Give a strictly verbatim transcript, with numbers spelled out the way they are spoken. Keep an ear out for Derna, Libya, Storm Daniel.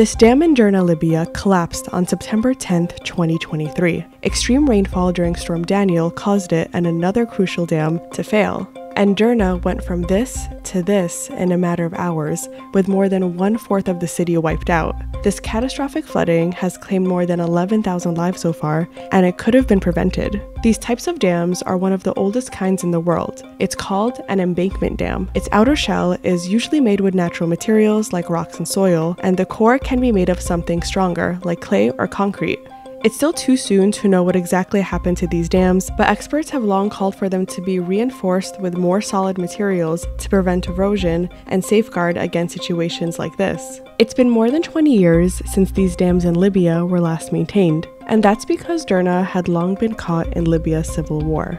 This dam in Derna, Libya collapsed on September tenth, twenty twenty-three. Extreme rainfall during Storm Daniel caused it and another crucial dam to fail. And Derna went from this to this in a matter of hours, with more than one-fourth of the city wiped out. This catastrophic flooding has claimed more than eleven thousand lives so far, and it could have been prevented. These types of dams are one of the oldest kinds in the world. It's called an embankment dam. Its outer shell is usually made with natural materials like rocks and soil, and the core can be made of something stronger, like clay or concrete. It's still too soon to know what exactly happened to these dams, but experts have long called for them to be reinforced with more solid materials to prevent erosion and safeguard against situations like this. It's been more than twenty years since these dams in Libya were last maintained, and that's because Derna had long been caught in Libya's civil war.